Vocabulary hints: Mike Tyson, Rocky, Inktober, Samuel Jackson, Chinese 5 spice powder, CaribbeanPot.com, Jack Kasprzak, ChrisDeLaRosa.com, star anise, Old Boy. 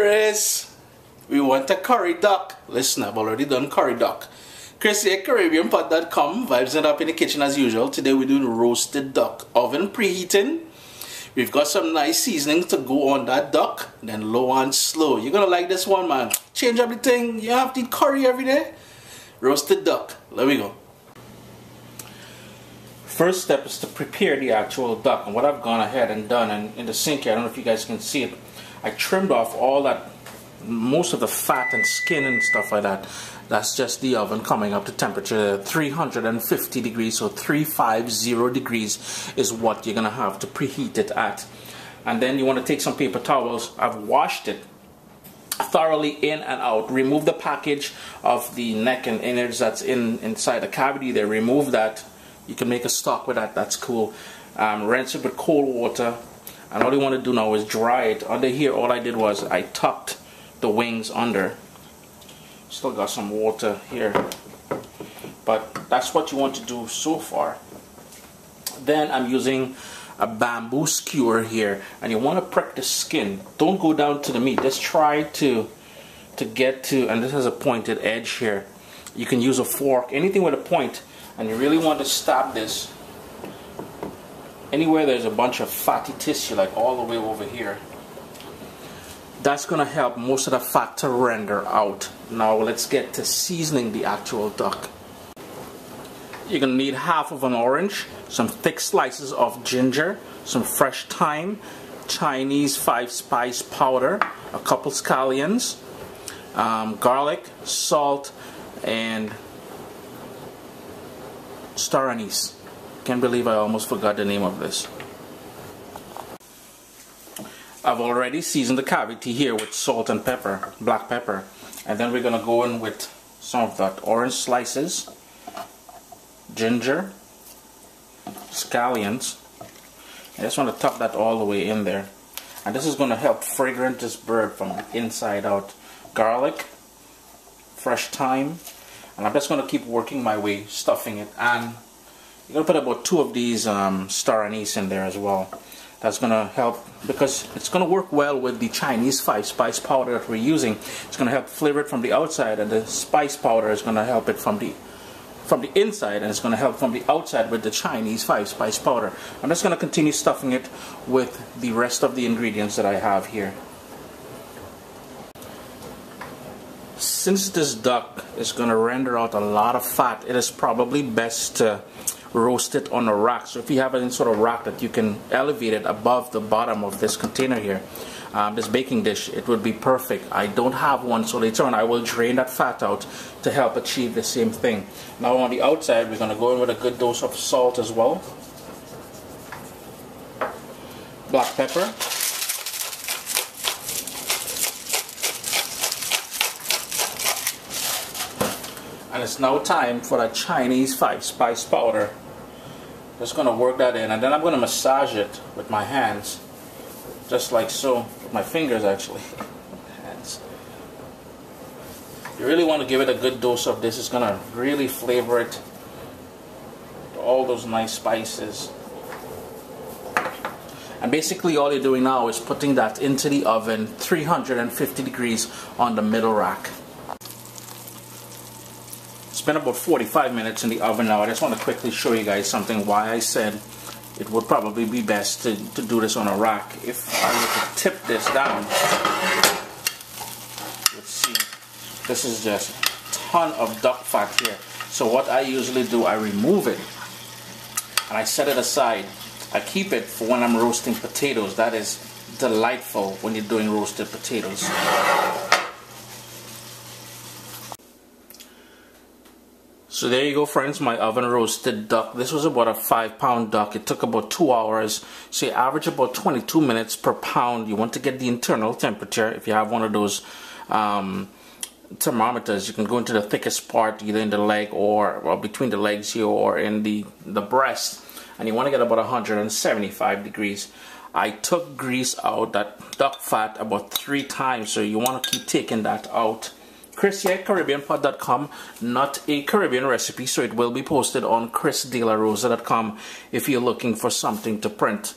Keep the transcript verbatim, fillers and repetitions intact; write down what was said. Chris, we want a curry duck. Listen, I've already done curry duck. Chris here, Caribbean Pot dot com, vibes it up in the kitchen as usual. Today we're doing roasted duck. Oven preheating. We've got some nice seasoning to go on that duck. Then low and slow. You're going to like this one, man. Change up the thing. You have to eat curry every day. Roasted duck. There we go. First step is to prepare the actual duck. And what I've gone ahead and done and in the sink here, I don't know if you guys can see it, I trimmed off all that, most of the fat and skin and stuff like that. That's just the oven coming up to temperature three hundred fifty degrees, so three hundred fifty degrees is what you're gonna have to preheat it at. And then you want to take some paper towels. I've washed it thoroughly in and out. Remove the package of the neck and innards that's in inside the cavity there. Remove that. You can make a stock with that. That's cool. Um, rinse it with cold water. And all you want to do now is dry it. Under here, all I did was I tucked the wings under. Still got some water here, but that's what you want to do so far. Then I'm using a bamboo skewer here, and you want to prick the skin. Don't go down to the meat. Just try to to get to, and this has a pointed edge here. You can use a fork, anything with a point, and you really want to stab this anywhere there's a bunch of fatty tissue, like all the way over here. That's going to help most of the fat to render out. Now let's get to seasoning the actual duck. You're going to need half of an orange, some thick slices of ginger, some fresh thyme, Chinese five spice powder, a couple scallions, um, garlic, salt, and star anise. Can't believe I almost forgot the name of this. I've already seasoned the cavity here with salt and pepper, black pepper. And then we're going to go in with some of that orange slices, ginger, scallions. I just want to tuck that all the way in there. And this is going to help fragrant this bird from the inside out. Garlic, fresh thyme. And I'm just going to keep working my way, stuffing it. And you're going to put about two of these um, star anise in there as well. That's going to help, because it's going to work well with the Chinese five spice powder that we're using. It's going to help flavor it from the outside, and the spice powder is going to help it from the from the inside, and it's going to help from the outside with the Chinese five spice powder. I'm just going to continue stuffing it with the rest of the ingredients that I have here. Since this duck is going to render out a lot of fat, it is probably best to roast it on a rack. So if you have any sort of rack that you can elevate it above the bottom of this container here, um, this baking dish, it would be perfect. I don't have one, so later on I will drain that fat out to help achieve the same thing. Now on the outside, we're going to go in with a good dose of salt as well, black pepper, and it's now time for that Chinese five spice powder. Just gonna work that in, and then I'm gonna massage it with my hands, just like so, with my fingers actually. Hands. You really want to give it a good dose of this. It's gonna really flavor it. All those nice spices. And basically all you're doing now is putting that into the oven, three hundred fifty degrees on the middle rack. It's been about forty-five minutes in the oven now. I just want to quickly show you guys something, why I said it would probably be best to, to do this on a rack. If I were to tip this down, let's see, this is just a ton of duck fat here. So what I usually do, I remove it and I set it aside. I keep it for when I'm roasting potatoes. That is delightful when you're doing roasted potatoes. So there you go, friends, my oven roasted duck. This was about a five pound duck. It took about two hours. So you average about twenty-two minutes per pound. You want to get the internal temperature. If you have one of those um, thermometers, you can go into the thickest part, either in the leg or well, between the legs here or in the, the breast. And you want to get about one hundred seventy-five degrees. I took grease out, that duck fat, about three times. So you want to keep taking that out. Chris here, Caribbean Pot dot com, not a Caribbean recipe, so it will be posted on Chris De La Rosa dot com if you're looking for something to print.